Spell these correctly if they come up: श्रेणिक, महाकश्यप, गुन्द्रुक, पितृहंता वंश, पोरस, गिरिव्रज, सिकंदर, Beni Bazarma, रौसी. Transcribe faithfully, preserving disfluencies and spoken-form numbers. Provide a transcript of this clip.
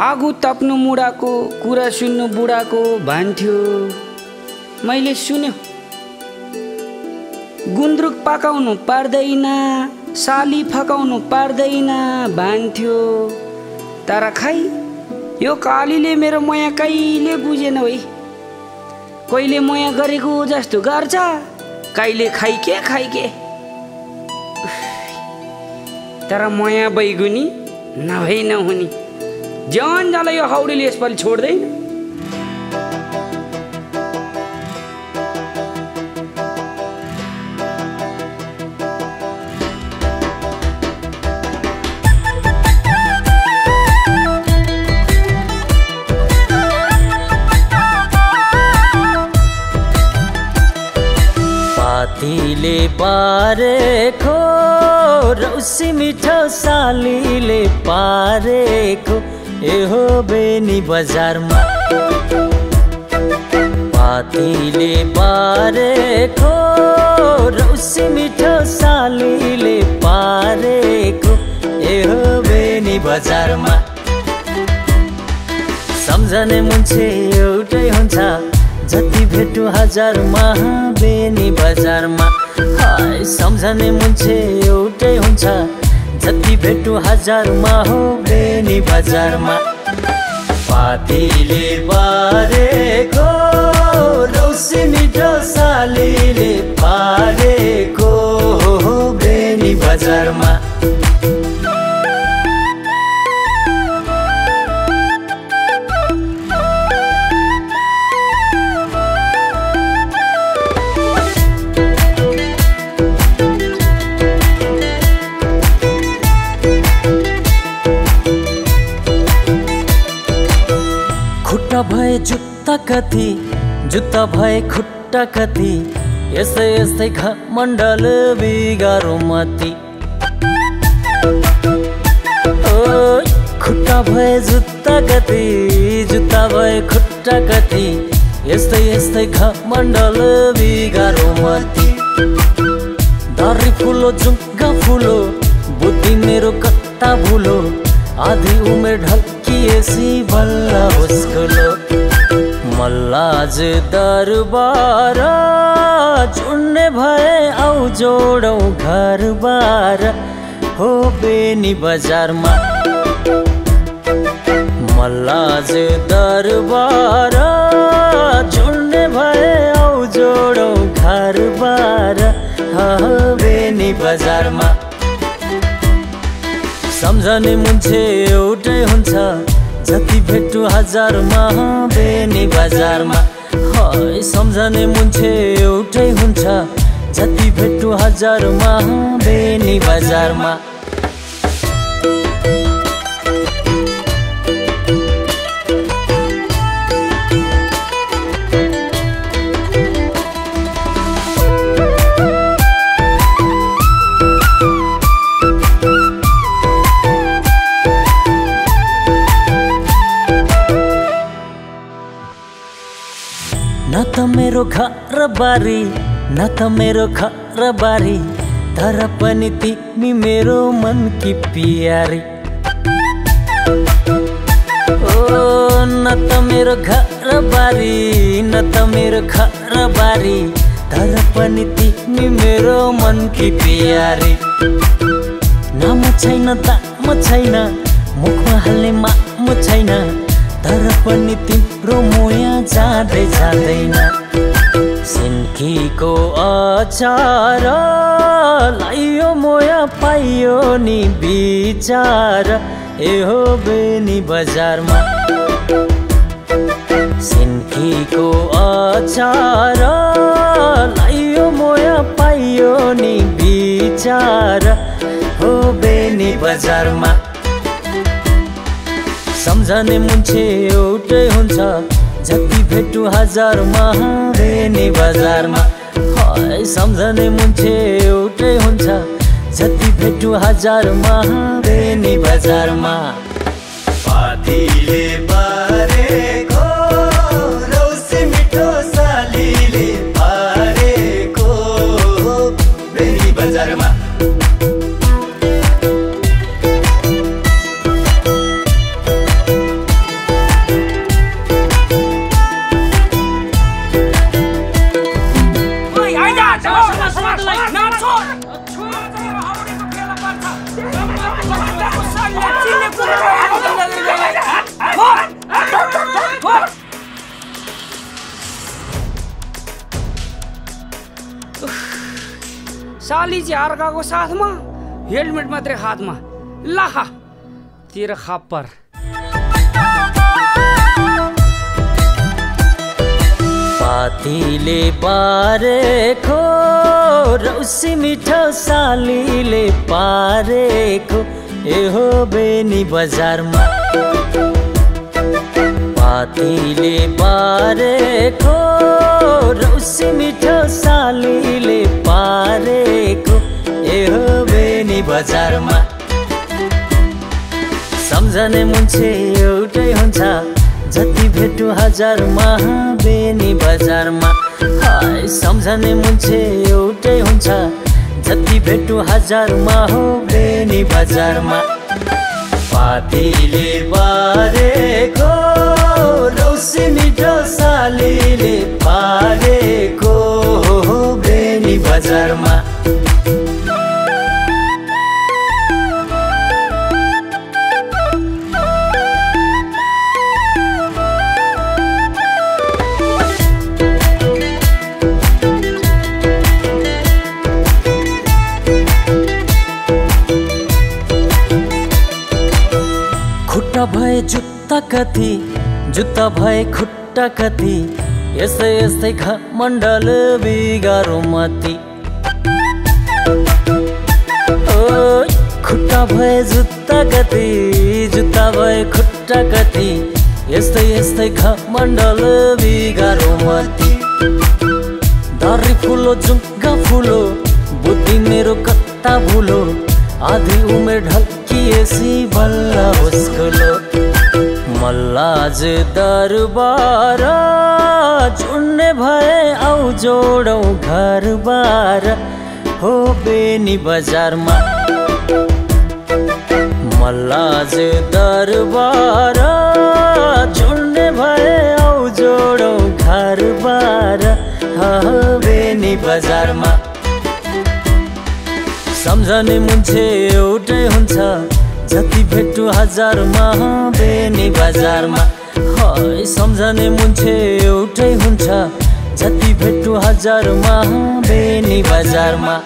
आगो ताप्नु मुडाको कुरा सुन्नु बुढाको भन्थ्यो, मैले सुन्यो। गुन्द्रुक पकाउनु पार्दैन, साली फकाउनु पार्दैन भन्थ्यो। तर खै यो कालीले मेरो माया कहिले बुझेन है। कहिले माया गरेको जस्तो गर्छ, कहिले खाइ के खाइ के। तर माया बैगुनी नभई नहुनी, जान जाला यो हाउडीले यसपालि छोड्दैन। पातीले पारेको रौसी मिठो सालीले पारेको ए हो बेनी बजारमा। पातीले पारेको रौसी मिठो सालीले पारेको ए हो बेनी बजारमा। सम्झने मान्छे एउटै हुन्छ, जति भेटु हजारमा बेनी बजारमा। हाय सम्झने मान्छे एउटै हुन्छ, जति भेटु हजारमा हो बेनी बजारमा। पातीले पारेको रौसी मिठो सालीले पारेको हो बेनी बजारमा। भए जुत्ता कति, जुत्ता भए खुट्टा कति, यस्तै यस्तै घमण्डल बिगारो मती। खुट्टा भए जुत्ता कति, जुत्ता भए खुट्टा कति, यस्तै यस्तै घमण्डल बिगारो मती। धरी फुलो जुङ्गा फुलो, बुद्धि मेरो कत्ता भुलो, आधी उमेर ढल्किएसी बल्ल उसकुलो। मल्लाज दरबार जुड्ने भए आउ जोडौँ घरबार हो बेनी बजारमा। मल्लाज दरबार जुड्ने भए आउ जोडौँ घरबार हो बेनी बजारमा। सम्झने मान्छे एउटै हुन्छ, जति भेट्नु हजारमा बेनी बजारमा। हाय सम्झने मान्छे एउटै हुन्छ, जति भेट्नु हजारमा बेनी बजारमा। न त मेरो घर बारी, न त मेरो घर बारी, तर पनि तिमी मेरो मन की प्यारी। ओ न त मेरो घर बारी, न त मेरो घर बारी, तर पनि तिमी मेरो मन की प्यारी। नाम छैन दाम छैन, मुखमा हाल्ने माम छैन, तर पनि तिम्रो माया जाँदै जाँदैन। सिन्कीको अचार लायो माया पाइयो नि विचार ए हो बेनी बजारमा। सिन्कीको अचार लायो माया पाइयो नि विचार हो बेनी बजारमा। सम्झने मान्छे एउटै हुन्छ, जति भेट्नु हजारमा बेनी बजारमा। हाय सम्झने मान्छे एउटै हुन्छ, जति भेट्नु हजारमा बेनी बजारमा। पातीले पारेको रौसी मिठो सालीले पारेको बेनी बजारमा। साली जी आरगा को साथ मां हेलमेट में तेरे हाथ में लाहा तेरे खापर पातीले पारे को रौसी मीठा सालीले पारे को ए हो बेनी बजार मा पातीले पारे को रौसी मीठा सालीले पारे को ए हो बेनी बजार मा सम्झने मुन्छे एउटै हुन्छ जति भेटु हजार महा बेनी बजारमा हाय सम्झने मुन्छे एउटै हुन्छ जति भेटु हजार महा बेनी बजारमा पातीले पारेको रौसी मिठो सालीले पारेको बेनी बजारमा भए जुत्ता कति जुत्ता भए खुट्टा कति यसै यसै घमण्डल बिगारो मती ओ खुट्टा भए जुत्ता कति जुत्ता भए खुट्टा कति यसै यसै घमण्डल बिगारो मती धरी फुलो जुङ्गा फुलो बुद्धि मेरो कत्ता भुलो आधी उमेर ढल्किएसी बल्ल होस्कुलो मल्लाज दरबार जुड्ने भए आउ जोडौं घरबार हो बेनी बजारमा मल्लाज दरबार जुड्ने भए आउ जोडौं घरबार हो बेनी बजारमा सम्झने मुन्छे एउटै हुन्छ जति भेटु हजारमा बेनी बजारमा हाय सम्झने मुन्छे एउटै हुन्छ जति भेटु हजारमा बेनी बजारमा।